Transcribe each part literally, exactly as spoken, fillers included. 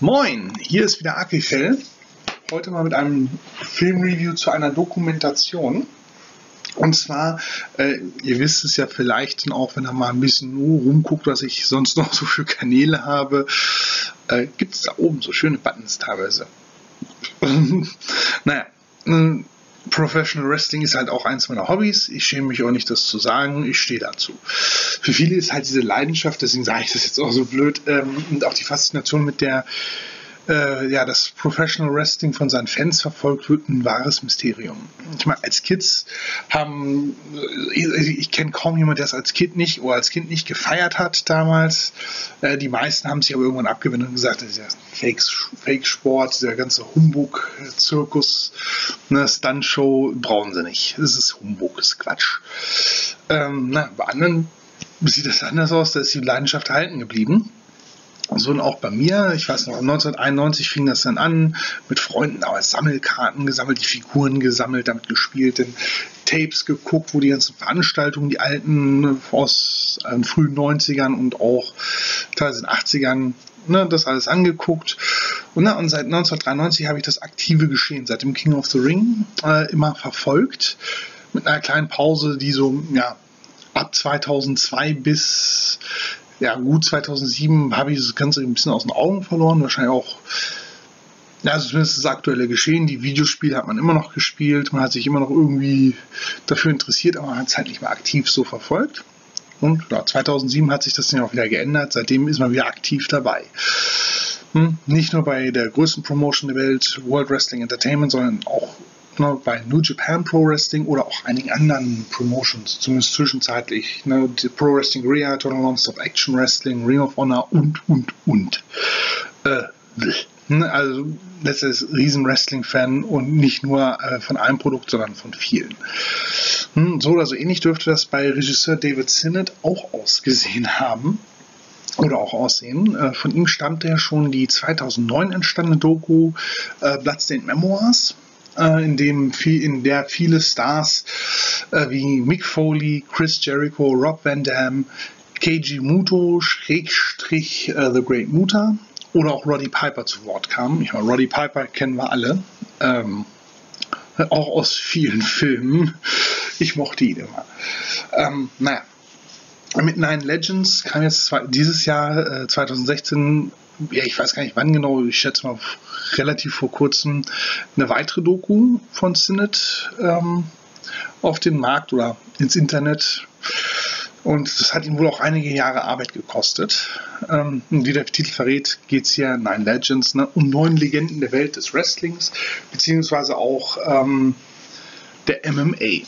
Moin, hier ist wieder Aquifell. Heute mal mit einem Filmreview zu einer Dokumentation. Und zwar, äh, ihr wisst es ja vielleicht auch, wenn ihr mal ein bisschen nur rumguckt, was ich sonst noch so für Kanäle habe, äh, gibt es da oben so schöne Buttons teilweise. Naja, äh, Professional Wrestling ist halt auch eins meiner Hobbys. Ich schäme mich auch nicht, das zu sagen. Ich stehe dazu. Für viele ist halt diese Leidenschaft, deswegen sage ich das jetzt auch so blöd, ähm, und auch die Faszination, mit der äh, ja, das Professional Wrestling von seinen Fans verfolgt wird, ein wahres Mysterium. Ich meine, als Kids haben, ich, ich kenne kaum jemanden, der es als Kind nicht oder als Kind nicht gefeiert hat damals. Äh, die meisten haben sich aber irgendwann abgewendet und gesagt, das ist ja Fake-Sport, dieser ganze Humbug-Zirkus, eine Stunt-Show, brauchen sie nicht. Das ist Humbug, das ist Quatsch. Ähm, na, bei anderen sieht das anders aus, da ist die Leidenschaft erhalten geblieben. So und auch bei mir, ich weiß noch, neunzehnhunderteinundneunzig fing das dann an, mit Freunden damals Sammelkarten gesammelt, die Figuren gesammelt, damit gespielt, dann Tapes geguckt, wo die ganzen Veranstaltungen, die alten aus den frühen neunzigern und auch teilweise in den achtzigern, ne, das alles angeguckt. Und, na, und seit neunzehnhundertdreiundneunzig habe ich das aktive Geschehen, seit dem King of the Ring, äh, immer verfolgt, mit einer kleinen Pause, die so, ja, ab zweitausendzwei bis... Ja gut, zweitausendsieben habe ich das Ganze ein bisschen aus den Augen verloren, wahrscheinlich auch, ja, also zumindest das aktuelle Geschehen, die Videospiele hat man immer noch gespielt, man hat sich immer noch irgendwie dafür interessiert, aber man hat es halt nicht mehr aktiv so verfolgt. Und ja, zweitausendsieben hat sich das dann auch wieder geändert, seitdem ist man wieder aktiv dabei. Hm? Nicht nur bei der größten Promotion der Welt, World Wrestling Entertainment, sondern auch ne, bei New Japan Pro Wrestling oder auch einigen anderen Promotions, zumindest zwischenzeitlich. Ne, die Pro Wrestling Rea, Total Non-Stop Action Wrestling, Ring of Honor und, und, und. Äh, ne, also, das ist riesen Wrestling-Fan und nicht nur äh, von einem Produkt, sondern von vielen. Hm, so oder so ähnlich dürfte das bei Regisseur David Sinnott auch ausgesehen haben. Oder auch aussehen. Äh, von ihm stammte ja schon die zweitausendneun entstandene Doku äh, Bloodstained Memoirs. In, dem viel, in der viele Stars äh, wie Mick Foley, Chris Jericho, Rob Van Dam, Keiji Muto, Schrägstrich äh, The Great Muta oder auch Roddy Piper zu Wort kamen. Ich meine, Roddy Piper kennen wir alle, ähm, auch aus vielen Filmen. Ich mochte ihn immer. Ähm, naja, mit Nine Legends kam jetzt zwei, dieses Jahr äh, zweitausendsechzehn, ja, ich weiß gar nicht wann genau, ich schätze mal relativ vor kurzem, eine weitere Doku von Sinnott ähm, auf den Markt oder ins Internet. Und das hat ihm wohl auch einige Jahre Arbeit gekostet. Ähm, wie der Titel verrät, geht es hier Nine Legends, ne, um neun Legenden der Welt des Wrestlings, beziehungsweise auch ähm, der M M A.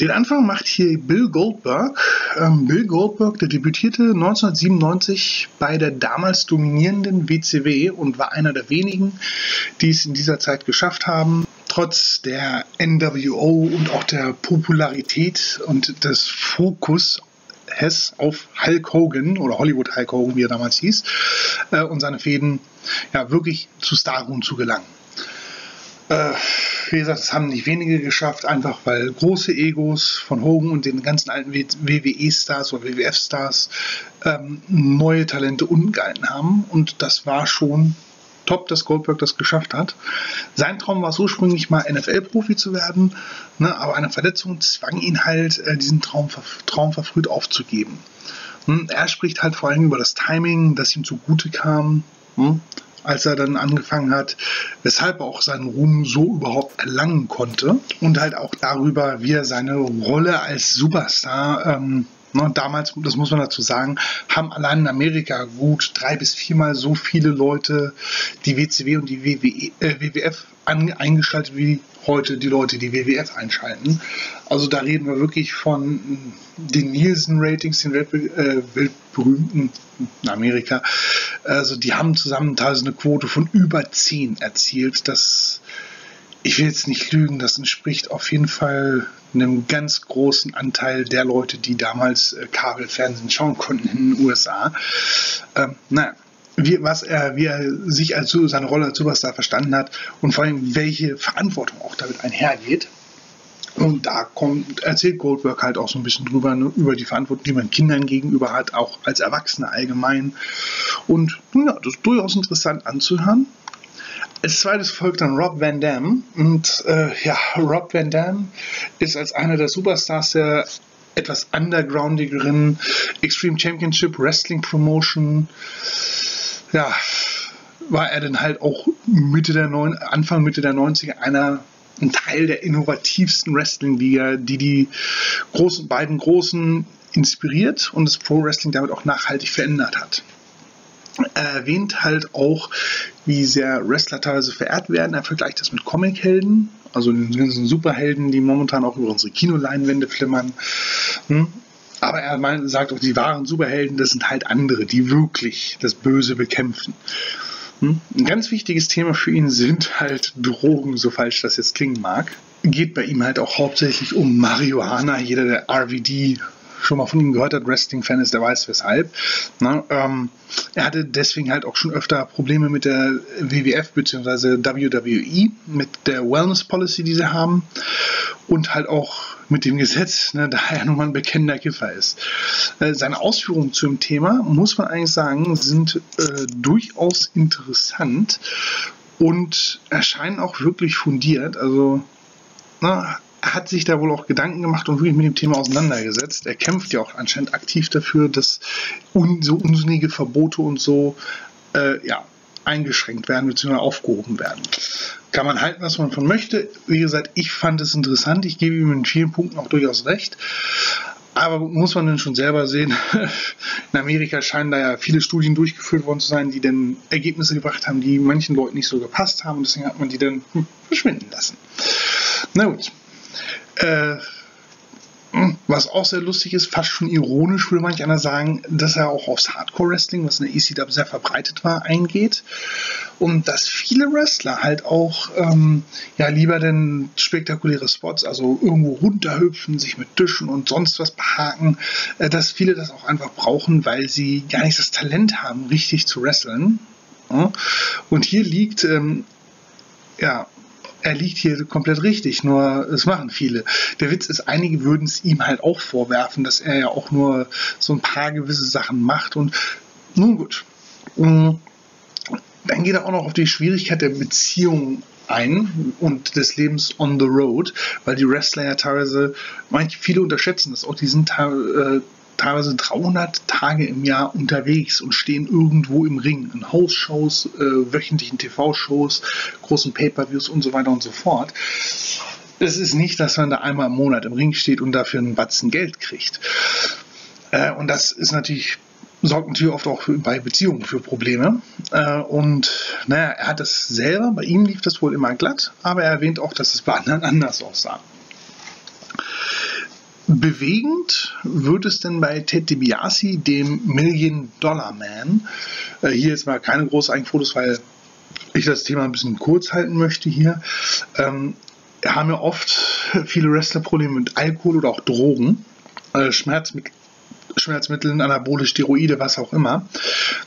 Den Anfang macht hier Bill Goldberg. Ähm, Bill Goldberg, der debütierte neunzehnhundertsiebenundneunzig bei der damals dominierenden W C W und war einer der wenigen, die es in dieser Zeit geschafft haben, trotz der N W O und auch der Popularität und des Fokus auf Hulk Hogan oder Hollywood Hulk Hogan, wie er damals hieß, äh, und seine Fäden, ja, wirklich zu Starruhm zu gelangen. Äh, Wie gesagt, das haben nicht wenige geschafft, einfach weil große Egos von Hogan und den ganzen alten W W E-Stars oder W W F-Stars ähm, neue Talente ungehalten haben. Und das war schon top, dass Goldberg das geschafft hat. Sein Traum war es ursprünglich mal, N F L-Profi zu werden, ne, aber eine Verletzung zwang ihn halt, äh, diesen Traum, Traum verfrüht aufzugeben. Hm, er spricht halt vor allem über das Timing, das ihm zugute kam. Hm? Als er dann angefangen hat, weshalb er auch seinen Ruhm so überhaupt erlangen konnte und halt auch darüber, wie er seine Rolle als Superstar, ähm, ne, damals, das muss man dazu sagen, haben allein in Amerika gut drei bis viermal so viele Leute die W C W und die W W F an, eingeschaltet, wie heute die Leute die W W F einschalten. Also da reden wir wirklich von den Nielsen-Ratings, den weltbe äh, weltberühmten in Amerika. Also die haben zusammen teilweise eine Quote von über zehn erzielt. Das, ich will jetzt nicht lügen, das entspricht auf jeden Fall einem ganz großen Anteil der Leute, die damals äh, Kabelfernsehen schauen konnten in den U S A. Ähm, naja. Wie, was er, wie er sich als seine Rolle als Superstar verstanden hat und vor allem welche Verantwortung auch damit einhergeht. Und da kommt, erzählt Goldberg halt auch so ein bisschen drüber, ne, über die Verantwortung, die man Kindern gegenüber hat, auch als Erwachsener allgemein. Und ja, das ist durchaus interessant anzuhören. Als zweites folgt dann Rob Van Dam. Und äh, ja, Rob Van Dam ist als einer der Superstars der etwas undergroundigeren Extreme Championship Wrestling Promotion. Ja, war er dann halt auch Mitte der neun, Anfang Mitte der neunziger einer ein Teil der innovativsten Wrestling-Liga, die die großen, beiden Großen inspiriert und das Pro-Wrestling damit auch nachhaltig verändert hat. Er erwähnt halt auch, wie sehr Wrestler teilweise verehrt werden. Er vergleicht das mit Comic-Helden, also den ganzen Superhelden, die momentan auch über unsere Kinoleinwände flimmern. Aber er sagt auch, die wahren Superhelden, das sind halt andere, die wirklich das Böse bekämpfen. Ein ganz wichtiges Thema für ihn sind halt Drogen, so falsch das jetzt klingen mag. Geht bei ihm halt auch hauptsächlich um Marihuana. Jeder, der R V D schon mal von ihm gehört hat, Wrestling-Fan ist, der weiß weshalb. Na, ähm, er hatte deswegen halt auch schon öfter Probleme mit der W W F bzw. W W E, mit der Wellness-Policy, die sie haben. Und halt auch mit dem Gesetz, ne, da er nun mal ein bekennender Kiffer ist. Äh, seine Ausführungen zu dem Thema, muss man eigentlich sagen, sind äh, durchaus interessant und erscheinen auch wirklich fundiert. Also na, er hat sich da wohl auch Gedanken gemacht und wirklich mit dem Thema auseinandergesetzt. Er kämpft ja auch anscheinend aktiv dafür, dass un so unsinnige Verbote und so äh, ja, eingeschränkt werden bzw. aufgehoben werden. Kann man halten, was man von möchte. Wie gesagt, ich fand es interessant. Ich gebe ihm in vielen Punkten auch durchaus recht. Aber muss man denn schon selber sehen, in Amerika scheinen da ja viele Studien durchgeführt worden zu sein, die dann Ergebnisse gebracht haben, die manchen Leuten nicht so gepasst haben. Deswegen hat man die dann hm, verschwinden lassen. Na gut. Äh, was auch sehr lustig ist, fast schon ironisch würde manch einer sagen, dass er auch aufs Hardcore-Wrestling, was in der E C W sehr verbreitet war, eingeht. Und dass viele Wrestler halt auch ähm, ja lieber denn spektakuläre Spots, also irgendwo runterhüpfen, sich mit Tischen und sonst was behaken, äh, dass viele das auch einfach brauchen, weil sie gar nicht das Talent haben, richtig zu wresteln. Ja. Und hier liegt, ähm, ja, er liegt hier komplett richtig, nur es machen viele. Der Witz ist, einige würden es ihm halt auch vorwerfen, dass er ja auch nur so ein paar gewisse Sachen macht. Und nun gut, dann geht er auch noch auf die Schwierigkeit der Beziehung ein und des Lebens on the road, weil die Wrestler ja teilweise, manche, viele unterschätzen das auch, die sind teilweise teilweise dreihundert Tage im Jahr unterwegs und stehen irgendwo im Ring, in House-Shows, äh, wöchentlichen T V-Shows, großen Pay-Per-Views und so weiter und so fort. Es ist nicht, dass man da einmal im Monat im Ring steht und dafür einen Batzen Geld kriegt. Äh, und das ist natürlich, sorgt natürlich oft auch für, bei Beziehungen für Probleme. Äh, und naja, er hat das selber, bei ihm lief das wohl immer glatt, aber er erwähnt auch, dass es bei anderen anders aussah. Bewegend wird es denn bei Ted DiBiase, dem Million-Dollar-Man. Äh, hier jetzt mal keine großen Eigenfotos, weil ich das Thema ein bisschen kurz halten möchte hier. Ähm, haben ja oft viele Wrestler Probleme mit Alkohol oder auch Drogen, äh, Schmerzmittel, Schmerzmitteln, Anabole, Steroide, was auch immer.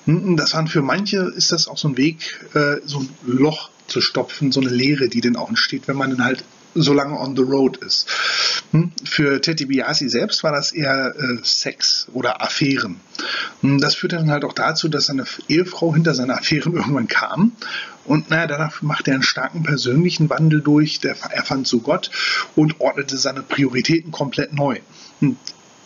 Das waren für manche, ist das auch so ein Weg, äh, so ein Loch zu stopfen, so eine Leere, die dann auch entsteht, wenn man dann halt so lange on the road ist. Für Ted DiBiase selbst war das eher äh, Sex oder Affären. Das führte dann halt auch dazu, dass seine Ehefrau hinter seinen Affären irgendwann kam. Und naja, danach machte er einen starken persönlichen Wandel durch. Der, er fand zu Gott und ordnete seine Prioritäten komplett neu. Und,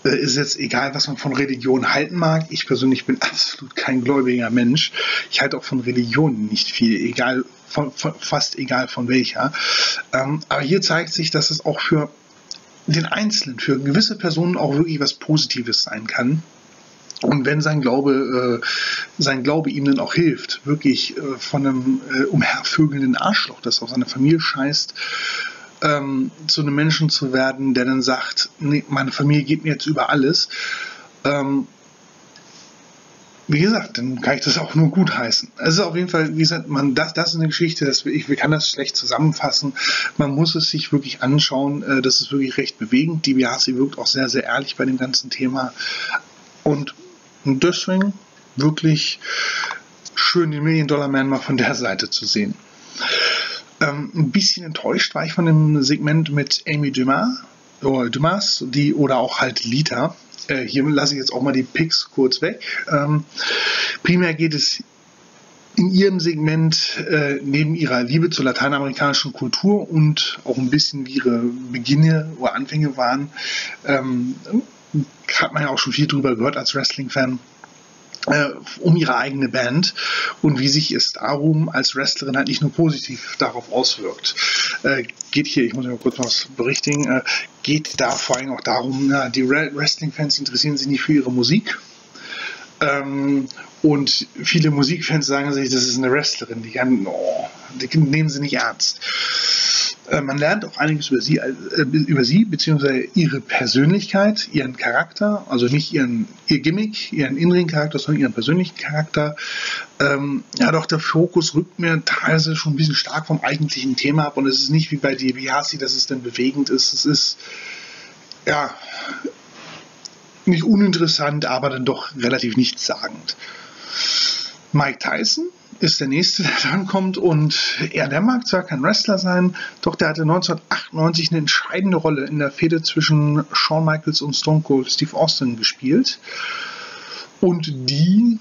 äh, ist jetzt egal, was man von Religion halten mag. Ich persönlich bin absolut kein gläubiger Mensch. Ich halte auch von Religion nicht viel, egal von, von, fast egal von welcher. Ähm, aber hier zeigt sich, dass es auch für den Einzelnen, für gewisse Personen auch wirklich was Positives sein kann. Und wenn sein Glaube, äh, sein Glaube ihm dann auch hilft, wirklich äh, von einem äh, umhervögelnden Arschloch, das auf seine Familie scheißt, ähm, zu einem Menschen zu werden, der dann sagt, nee, meine Familie geht mir jetzt über alles. Ähm, Wie gesagt, dann kann ich das auch nur gut heißen. Es ist auf jeden Fall, wie gesagt, man, das, das ist eine Geschichte, das, ich, ich kann das schlecht zusammenfassen. Man muss es sich wirklich anschauen. Äh, das ist wirklich recht bewegend. DiBiase wirkt auch sehr, sehr ehrlich bei dem ganzen Thema. Und, und deswegen wirklich schön den Million-Dollar-Man mal von der Seite zu sehen. Ähm, ein bisschen enttäuscht war ich von dem Segment mit Amy Dumas, oder Dumas, die oder auch halt Lita. Äh, hier lasse ich jetzt auch mal die Picks kurz weg. Ähm, primär geht es in ihrem Segment äh, neben ihrer Liebe zur lateinamerikanischen Kultur und auch ein bisschen wie ihre Beginne oder Anfänge waren, ähm, hat man ja auch schon viel drüber gehört als Wrestling-Fan, äh, um ihre eigene Band und wie sich ihr Starum als Wrestlerin halt nicht nur positiv darauf auswirkt. Äh, geht hier, ich muss mal kurz was berichtigen, äh, geht da vor allem auch darum, na, die Wrestling-Fans interessieren sich nicht für ihre Musik. Ähm, und viele Musikfans sagen sich, das ist eine Wrestlerin, die, kann, oh, die nehmen sie nicht ernst. Äh, man lernt auch einiges über sie, äh, über sie, beziehungsweise ihre Persönlichkeit, ihren Charakter, also nicht ihren, ihr Gimmick, ihren inneren Charakter, sondern ihren persönlichen Charakter. Ähm, ja, doch der Fokus rückt mir teilweise schon ein bisschen stark vom eigentlichen Thema ab und es ist nicht wie bei DiBiase, dass es dann bewegend ist. Es ist, ja, nicht uninteressant, aber dann doch relativ nichtssagend. Mike Tyson ist der Nächste, der dann kommt und er, der mag zwar kein Wrestler sein, doch der hatte neunzehnhundertachtundneunzig eine entscheidende Rolle in der Fehde zwischen Shawn Michaels und Stone Cold Steve Austin gespielt und die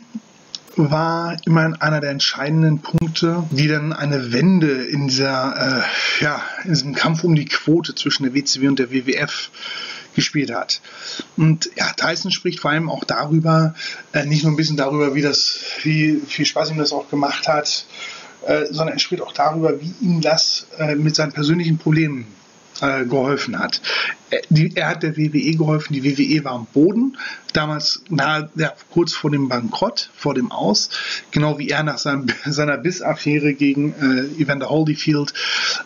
war immerhin einer der entscheidenden Punkte, die dann eine Wende in, dieser, äh, ja, in diesem Kampf um die Quote zwischen der W C W und der W W F gespielt hat. Und ja, Tyson spricht vor allem auch darüber, äh, nicht nur ein bisschen darüber, wie das, wie viel Spaß ihm das auch gemacht hat, äh, sondern er spricht auch darüber, wie ihm das äh, mit seinen persönlichen Problemen äh, geholfen hat. Er, die, er hat der W W E geholfen, die W W E war am Boden, damals nahe, ja, kurz vor dem Bankrott, vor dem Aus, genau wie er nach seinem, seiner Bissaffäre gegen äh, Evander Holyfield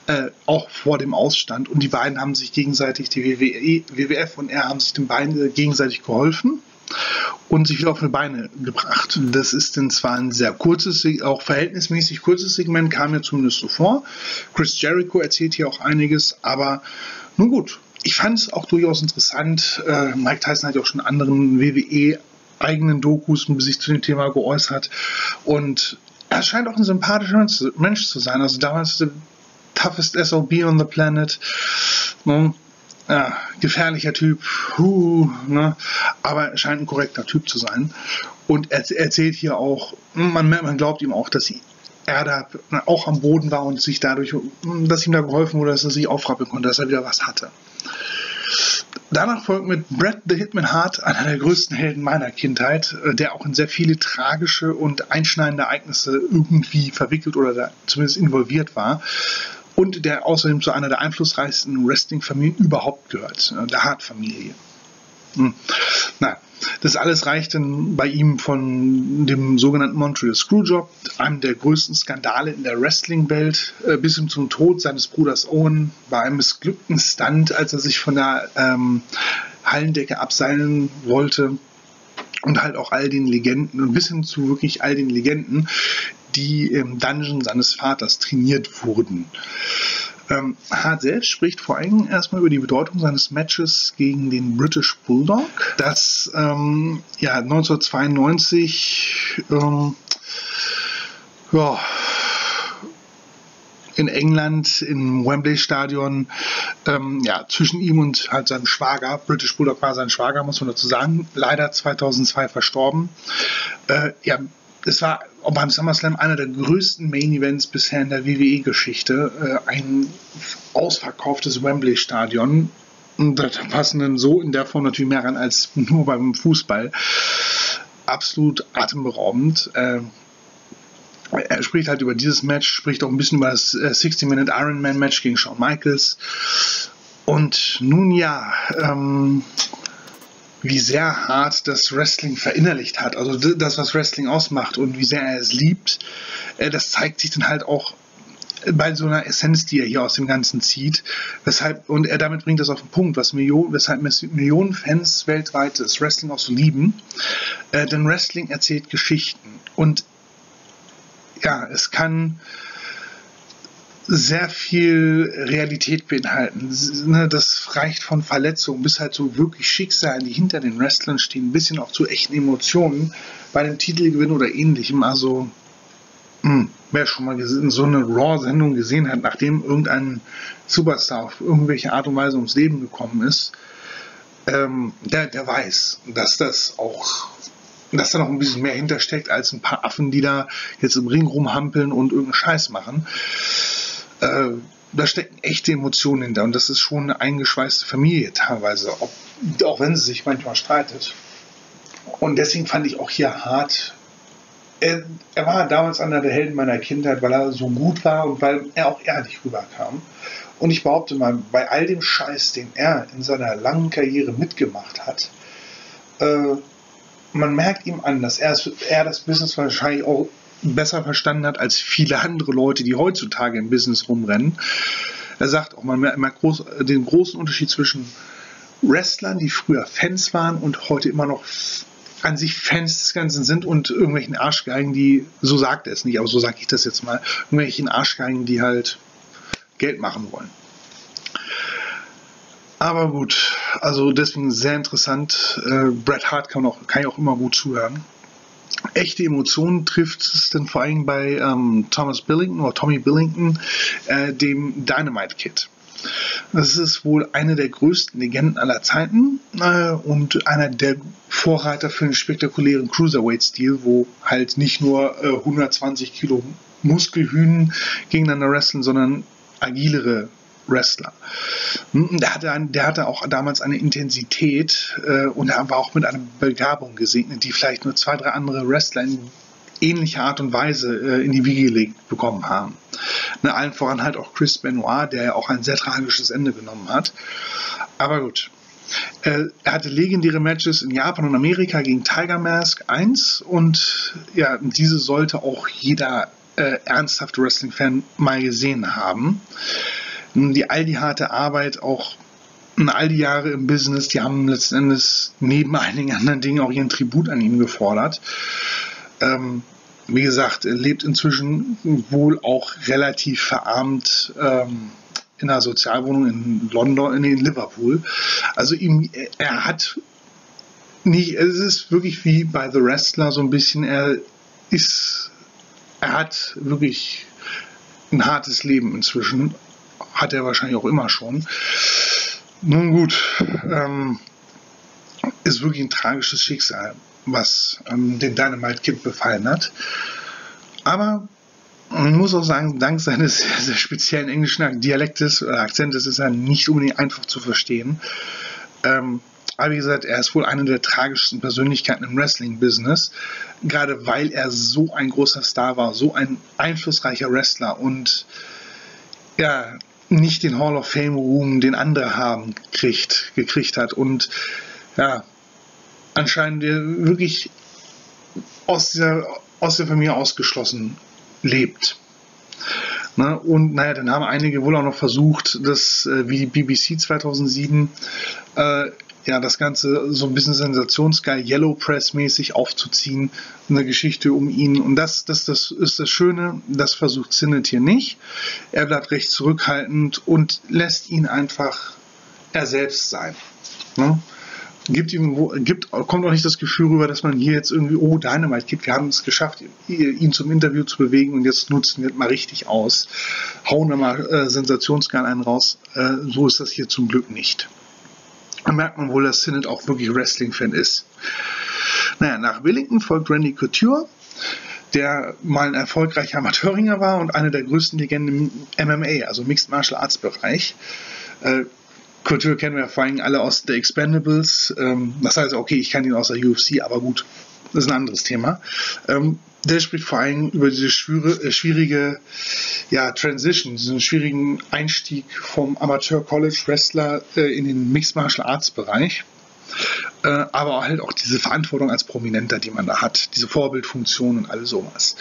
äh, auch vor dem Ausstand und die beiden haben sich gegenseitig, die W W E, W W F und er haben sich den beiden gegenseitig geholfen und sich wieder auf die Beine gebracht. Das ist dann zwar ein sehr kurzes, auch verhältnismäßig kurzes Segment, kam mir zumindest so vor. Chris Jericho erzählt hier auch einiges, aber nun gut. Ich fand es auch durchaus interessant. Äh, Mike Tyson hat ja auch schon anderen W W E-eigenen Dokus sich zu dem Thema geäußert. Und er scheint auch ein sympathischer Mensch zu sein. Also damals the toughest S O B on the planet. Ne? Ja, gefährlicher Typ. Huh, ne? Aber er scheint ein korrekter Typ zu sein. Und er erzählt hier auch, man, man glaubt ihm auch, dass sie er da auch am Boden war und sich dadurch, dass ihm da geholfen wurde, dass er sich aufrappeln konnte, dass er wieder was hatte. Danach folgt mit Bret the Hitman Hart, einer der größten Helden meiner Kindheit, der auch in sehr viele tragische und einschneidende Ereignisse irgendwie verwickelt oder zumindest involviert war und der außerdem zu einer der einflussreichsten Wrestling-Familien überhaupt gehört, der Hart-Familie. Hm. Na, das alles reicht dann bei ihm von dem sogenannten Montreal Screwjob, einem der größten Skandale in der Wrestling-Welt, bis hin zum Tod seines Bruders Owen bei einem missglückten Stunt, als er sich von der ähm, Hallendecke abseilen wollte und halt auch all den Legenden und bis hin zu wirklich all den Legenden, die im Dungeon seines Vaters trainiert wurden. Ähm, Hart selbst spricht vor allem erstmal über die Bedeutung seines Matches gegen den British Bulldog, das ähm, ja, neunzehnhundertzweiundneunzig ähm, ja, in England im Wembley-Stadion ähm, ja, zwischen ihm und halt seinem Schwager, British Bulldog war sein Schwager, muss man dazu sagen, leider zweitausendzwei verstorben. Äh, ja, es war beim SummerSlam einer der größten Main-Events bisher in der W W E-Geschichte. Äh, ein ausverkauftes Wembley-Stadion. Da passen dann so in der Form natürlich mehr ran als nur beim Fußball. Absolut atemberaubend. Äh, er spricht halt über dieses Match, spricht auch ein bisschen über das äh, sechzig Minute Ironman-Match gegen Shawn Michaels. Und nun ja, ähm... wie sehr Hart das Wrestling verinnerlicht hat, also das, was Wrestling ausmacht und wie sehr er es liebt, das zeigt sich dann halt auch bei so einer Essenz, die er hier aus dem Ganzen zieht. Weshalb, und er damit bringt das auf den Punkt, was Millionen, weshalb Millionen Fans weltweit das Wrestling auch so lieben, denn Wrestling erzählt Geschichten. Und ja, es kann sehr viel Realität beinhalten. Das reicht von Verletzungen bis halt so wirklich Schicksalen, die hinter den Wrestlern stehen, ein bisschen auch zu echten Emotionen bei dem Titelgewinn oder ähnlichem. Also mh, wer schon mal so eine Raw-Sendung gesehen hat, nachdem irgendein Superstar auf irgendwelche Art und Weise ums Leben gekommen ist, ähm, der, der weiß, dass das auch, dass da noch ein bisschen mehr hintersteckt als ein paar Affen, die da jetzt im Ring rumhampeln und irgendeinen Scheiß machen. Äh, da stecken echte Emotionen hinter und das ist schon eine eingeschweißte Familie teilweise, ob, auch wenn sie sich manchmal streitet. Und deswegen fand ich auch hier Hart. Er, er war damals einer der Helden meiner Kindheit, weil er so gut war und weil er auch ehrlich rüberkam. Und ich behaupte mal, bei all dem Scheiß, den er in seiner langen Karriere mitgemacht hat, äh, man merkt ihm an, dass er, er das Business wahrscheinlich auch besser verstanden hat als viele andere Leute, die heutzutage im Business rumrennen. Er sagt auch, man merkt immer groß, den großen Unterschied zwischen Wrestlern, die früher Fans waren und heute immer noch an sich Fans des Ganzen sind und irgendwelchen Arschgeigen, die, so sagt er es nicht, aber so sage ich das jetzt mal, irgendwelchen Arschgeigen, die halt Geld machen wollen. Aber gut, also deswegen sehr interessant. Äh, Bret Hart kann, auch, kann ich auch immer gut zuhören. Echte Emotionen trifft es dann vor allem bei ähm, Thomas Billington oder Tommy Billington, äh, dem Dynamite Kid. Das ist wohl eine der größten Legenden aller Zeiten äh, und einer der Vorreiter für den spektakulären Cruiserweight-Stil, wo halt nicht nur äh, hundertzwanzig Kilo Muskelhühnen gegeneinander wrestlen, sondern agilere Wrestler. Der hatte, ein, der hatte auch damals eine Intensität äh, und er war auch mit einer Begabung gesegnet, die vielleicht nur zwei, drei andere Wrestler in ähnlicher Art und Weise äh, in die Wiege gelegt bekommen haben. Ne, allen voran halt auch Chris Benoit, der ja auch ein sehr tragisches Ende genommen hat. Aber gut. Äh, er hatte legendäre Matches in Japan und Amerika gegen Tiger Mask eins und ja, diese sollte auch jeder äh, ernsthafte Wrestling-Fan mal gesehen haben. Die all die harte Arbeit, auch all die Jahre im Business, die haben letzten Endes neben einigen anderen Dingen auch ihren Tribut an ihm gefordert. Ähm, wie gesagt, er lebt inzwischen wohl auch relativ verarmt ähm, in einer Sozialwohnung in London, in Liverpool. Also ihm, er hat nicht, es ist wirklich wie bei The Wrestler so ein bisschen, er ist, er hat wirklich ein hartes Leben inzwischen. Hat er wahrscheinlich auch immer schon. Nun gut, ähm, ist wirklich ein tragisches Schicksal, was ähm, den Dynamite Kid befallen hat. Aber man muss auch sagen, dank seines sehr, sehr speziellen englischen Dialektes oder Akzentes ist er nicht unbedingt einfach zu verstehen. Ähm, aber wie gesagt, er ist wohl eine der tragischsten Persönlichkeiten im Wrestling-Business, gerade weil er so ein großer Star war, so ein einflussreicher Wrestler und ja, nicht den Hall of Fame Ruhm, den andere haben, kriegt, gekriegt hat und ja, anscheinend wirklich aus der, aus der Familie ausgeschlossen lebt. Ne? Und naja, dann haben einige wohl auch noch versucht, dass äh, wie die B B C zweitausendsieben äh, ja, das Ganze so ein bisschen sensationsgeil, Yellow Press mäßig aufzuziehen, eine Geschichte um ihn. Und das, das, das ist das Schöne, das versucht Sinnott hier nicht. Er bleibt recht zurückhaltend und lässt ihn einfach er selbst sein. Ne? Gibt ihm, gibt, kommt auch nicht das Gefühl rüber, dass man hier jetzt irgendwie, oh, Dynamite Kid, wir haben es geschafft, ihn zum Interview zu bewegen und jetzt nutzen wir es mal richtig aus. Hauen wir mal äh, sensationsgeil einen raus. Äh, so ist das hier zum Glück nicht. Dann merkt man wohl, dass Sinnott auch wirklich Wrestling-Fan ist. Naja, nach Billington folgt Randy Couture, der mal ein erfolgreicher Amateurringer war und eine der größten Legenden im M M A, also Mixed Martial Arts Bereich. Äh, Couture kennen wir vor allem alle aus The Expendables. Ähm, das heißt, okay, ich kann ihn aus der U F C, aber gut, das ist ein anderes Thema. Ähm, der spricht vor allem über diese schwierige, äh, schwierige ja, Transition, diesen schwierigen Einstieg vom Amateur-College-Wrestler äh, in den Mixed-Martial-Arts-Bereich, äh, aber halt auch diese Verantwortung als Prominenter, die man da hat, diese Vorbildfunktion und all sowas.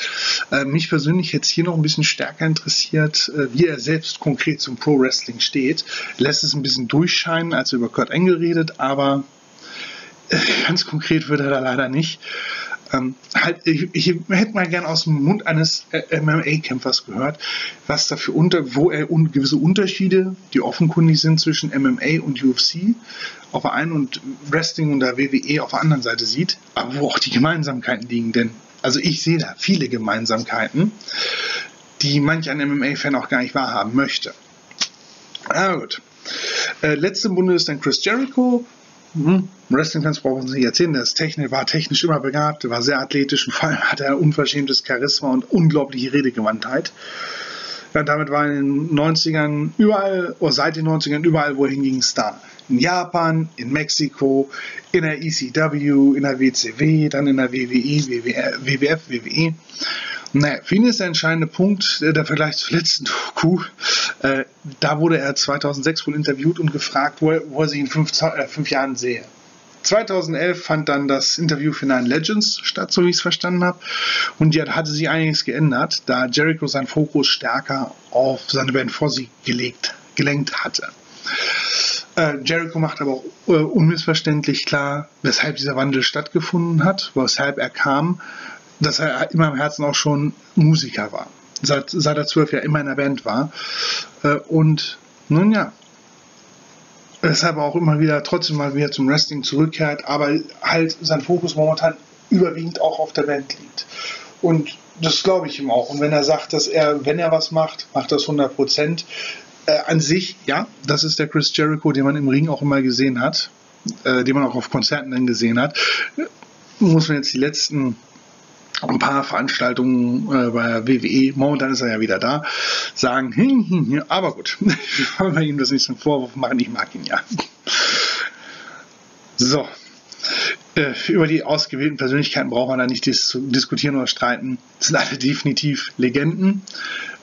Äh, mich persönlich jetzt hier noch ein bisschen stärker interessiert, äh, wie er selbst konkret zum Pro-Wrestling steht. Lässt es ein bisschen durchscheinen, als er über Kurt Angle redet, aber äh, ganz konkret wird er da leider nicht. Ähm, halt, ich, ich hätte mal gern aus dem Mund eines M M A-Kämpfers gehört, was dafür unter, wo er un, gewisse Unterschiede, die offenkundig sind zwischen M M A und U F C auf der einen und Wrestling und der W W E auf der anderen Seite sieht, aber wo auch die Gemeinsamkeiten liegen, denn also ich sehe da viele Gemeinsamkeiten. die manch ein M M A-Fan auch gar nicht wahrhaben möchte. Ah, gut. Äh, letzte im Bunde ist dann Chris Jericho. Mhm. Wrestling-Fans brauchen Sie nicht erzählen, der ist technisch, war technisch immer begabt, war sehr athletisch und vor allem hatte er unverschämtes Charisma und unglaubliche Redegewandtheit. Ja, damit war in den neunzigern überall, oder seit den neunzigern überall, wohin ging es dann? In Japan, in Mexiko, in der E C W, in der W C W, dann in der W W E, W W F, W W E. Naja, für ihn ist der entscheidende Punkt der Vergleich zur letzten Doku. Äh, da wurde er zweitausendsechs wohl interviewt und gefragt, wo er, wo er sich in fünf, äh, fünf Jahren sehe. zweitausendelf fand dann das Interview für Nine Legends statt, so wie ich es verstanden habe. Und ja, da hatte sich einiges geändert, da Jericho seinen Fokus stärker auf seine Band Fozzy gelegt, gelenkt hatte. Äh, Jericho macht aber auch äh, unmissverständlich klar, weshalb dieser Wandel stattgefunden hat, weshalb er kam, dass er immer im Herzen auch schon Musiker war. Seit, seit er zwölf Jahre immer in der Band war. Äh, und nun ja, weshalb er auch immer wieder trotzdem mal wieder zum Wrestling zurückkehrt, aber halt sein Fokus momentan überwiegend auch auf der Band liegt. Und das glaube ich ihm auch. Und wenn er sagt, dass er, wenn er was macht, macht das hundert Prozent. Äh, an sich, ja, das ist der Chris Jericho, den man im Ring auch immer gesehen hat, äh, den man auch auf Konzerten dann gesehen hat. Muss man jetzt die letzten ein paar Veranstaltungen äh, bei W W E, momentan ist er ja wieder da, sagen, hm, hm, hm, aber gut, ich will ihm das nicht zum Vorwurf machen, ich mag ihn ja. So, äh, über die ausgewählten Persönlichkeiten braucht man da nicht dis diskutieren oder streiten, das sind alle definitiv Legenden,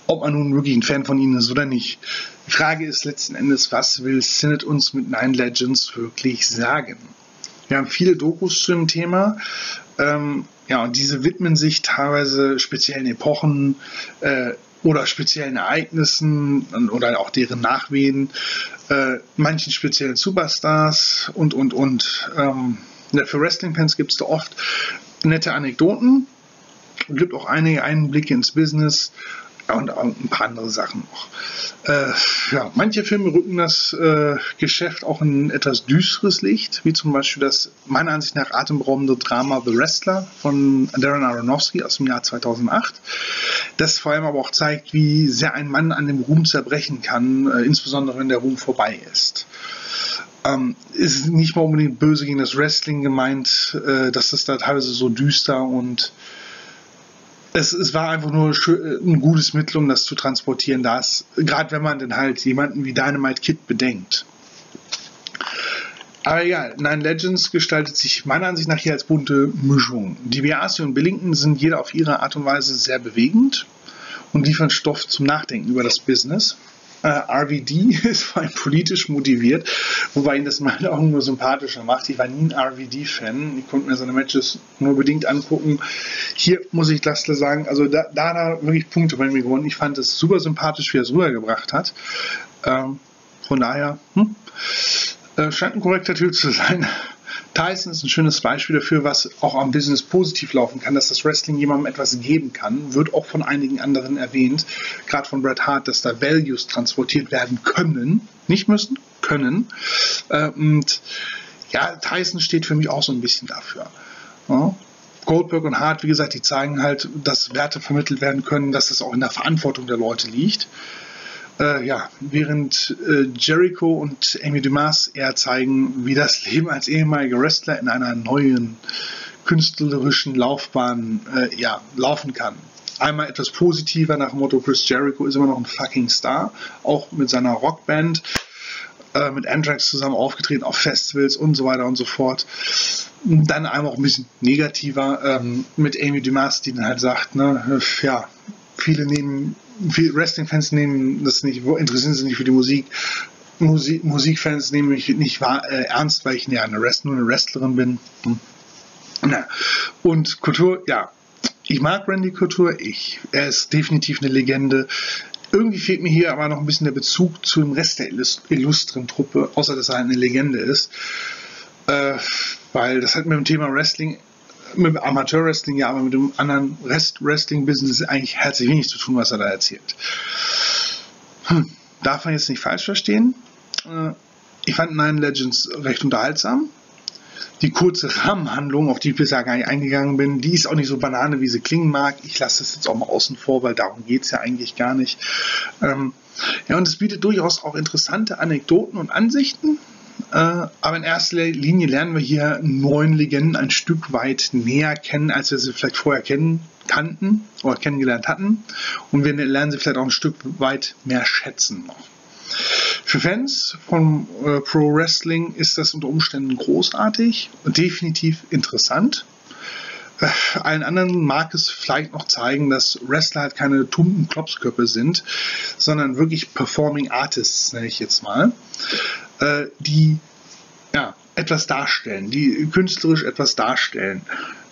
ob man nun wirklich ein Fan von ihnen ist oder nicht. Die Frage ist letzten Endes, was will Sinnott uns mit Nine Legends wirklich sagen? Wir haben viele Dokus zu dem Thema, ähm, ja, und diese widmen sich teilweise speziellen Epochen äh, oder speziellen Ereignissen oder auch deren Nachwehen, äh, manchen speziellen Superstars und, und, und. Ähm, für Wrestling-Fans gibt es da oft nette Anekdoten und gibt auch einige Einblicke ins Business und auch ein paar andere Sachen noch. Äh, ja, manche Filme rücken das äh, Geschäft auch in etwas düsteres Licht, wie zum Beispiel das meiner Ansicht nach atemberaubende Drama The Wrestler von Darren Aronofsky aus dem Jahr zweitausendacht, das vor allem aber auch zeigt, wie sehr ein Mann an dem Ruhm zerbrechen kann, äh, insbesondere wenn der Ruhm vorbei ist. Ähm, ist nicht mal unbedingt böse gegen das Wrestling gemeint, äh, dass das da teilweise so düster und Es, es war einfach nur ein gutes Mittel, um das zu transportieren, das, gerade wenn man dann halt jemanden wie Dynamite Kid bedenkt. Aber egal, Nine Legends gestaltet sich meiner Ansicht nach hier als bunte Mischung. Die DiBiase und Billington sind jeder auf ihre Art und Weise sehr bewegend und liefern Stoff zum Nachdenken über das Business. Uh, R V D ist vor allem politisch motiviert, wobei ihn das mal auch nur sympathischer macht. Ich war nie ein R V D-Fan, ich konnte mir seine Matches nur bedingt angucken. Hier muss ich das sagen, also da da, da wirklich Punkte bei mir gewonnen. Ich fand es super sympathisch, wie er es rübergebracht hat. Ähm, von daher hm, äh, scheint ein korrekter Typ zu sein. Tyson ist ein schönes Beispiel dafür, was auch am Business positiv laufen kann, dass das Wrestling jemandem etwas geben kann. Wird auch von einigen anderen erwähnt, gerade von Bret Hart, dass da Values transportiert werden können, nicht müssen, können. Und ja, Tyson steht für mich auch so ein bisschen dafür. Goldberg und Hart, wie gesagt, die zeigen halt, dass Werte vermittelt werden können, dass das auch in der Verantwortung der Leute liegt. Äh, ja, während äh, Jericho und Amy Dumas eher zeigen, wie das Leben als ehemaliger Wrestler in einer neuen künstlerischen Laufbahn äh, ja, laufen kann. Einmal etwas positiver nach dem Motto, Chris Jericho ist immer noch ein fucking Star, auch mit seiner Rockband, äh, mit Anthrax zusammen aufgetreten auf Festivals und so weiter und so fort. Und dann einmal auch ein bisschen negativer ähm, mit Amy Dumas, die dann halt sagt, ne, ja, viele nehmen... Viele Wrestling-Fans nehmen das nicht, interessieren sich nicht für die Musik. Musik Musikfans nehmen mich nicht wahr, äh, ernst, weil ich ja, eine Rest, nur eine Wrestlerin bin. Hm. Na. Und Couture, ja, ich mag Randy Couture, ich, er ist definitiv eine Legende. Irgendwie fehlt mir hier aber noch ein bisschen der Bezug zu dem Rest der illustren Truppe, außer dass er halt eine Legende ist. Äh, weil das hat mit dem Thema Wrestling... mit dem Amateur-Wrestling, ja, aber mit dem anderen Rest-Wrestling-Business eigentlich herzlich wenig zu tun, was er da erzählt. Hm. Darf man jetzt nicht falsch verstehen. Ich fand Nine Legends recht unterhaltsam. die kurze Rahmenhandlung, auf die ich bisher gar nicht eingegangen bin, die ist auch nicht so Banane, wie sie klingen mag. Ich lasse das jetzt auch mal außen vor, weil darum geht es ja eigentlich gar nicht. Ähm, ja, und es bietet durchaus auch interessante Anekdoten und Ansichten. Äh, aber in erster Linie lernen wir hier neun Legenden ein Stück weit näher kennen, als wir sie vielleicht vorher kennen kannten oder kennengelernt hatten. Und wir lernen sie vielleicht auch ein Stück weit mehr schätzen noch. Für Fans von äh, Pro Wrestling ist das unter Umständen großartig und definitiv interessant. Äh, allen anderen mag es vielleicht noch zeigen, dass Wrestler halt keine tumben Klopsköpfe sind, sondern wirklich Performing Artists, nenne ich jetzt mal, äh, die ja, etwas darstellen, die künstlerisch etwas darstellen.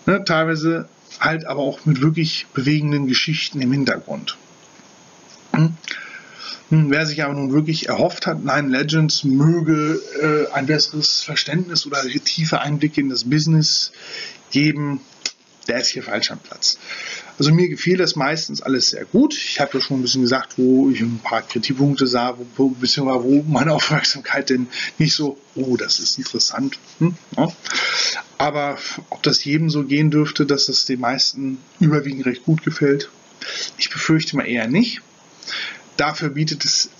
Ne, teilweise halt aber auch mit wirklich bewegenden Geschichten im Hintergrund. Hm? Wer sich aber nun wirklich erhofft hat, Nine Legends möge äh, ein besseres Verständnis oder tiefe Einblicke in das Business geben, der ist hier falsch am Platz. Also mir gefiel das meistens alles sehr gut. Ich habe ja schon ein bisschen gesagt, wo ich ein paar Kritikpunkte sah, wo, bisschen war, wo meine Aufmerksamkeit denn nicht so, oh, das ist interessant. Hm, ja. Aber ob das jedem so gehen dürfte, dass das den meisten überwiegend recht gut gefällt, ich befürchte mal eher nicht. Dafür bietet es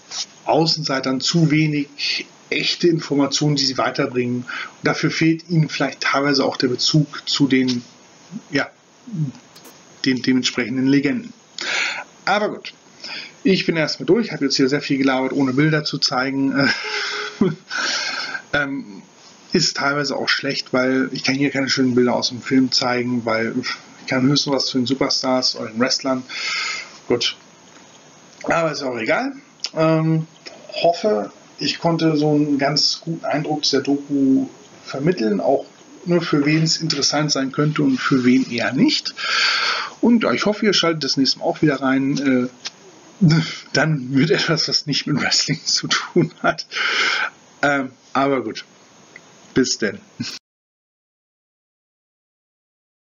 Außenseitern zu wenig echte Informationen, die sie weiterbringen. Und dafür fehlt ihnen vielleicht teilweise auch der Bezug zu den, ja, den dementsprechenden Legenden. Aber gut, ich bin erstmal durch. Ich habe jetzt hier sehr viel gelabert, ohne Bilder zu zeigen. ähm, ist teilweise auch schlecht, weil ich kann hier keine schönen Bilder aus dem Film zeigen, weil ich kann höchstens was zu den Superstars oder den Wrestlern. Gut. Aber ist auch egal. Ähm, hoffe, ich konnte so einen ganz guten Eindruck der Doku vermitteln, auch nur für wen es interessant sein könnte und für wen eher nicht. Und ich hoffe, ihr schaltet das nächste Mal auch wieder rein. Äh, dann wird etwas, was nicht mit Wrestling zu tun hat. Ähm, aber gut, bis denn.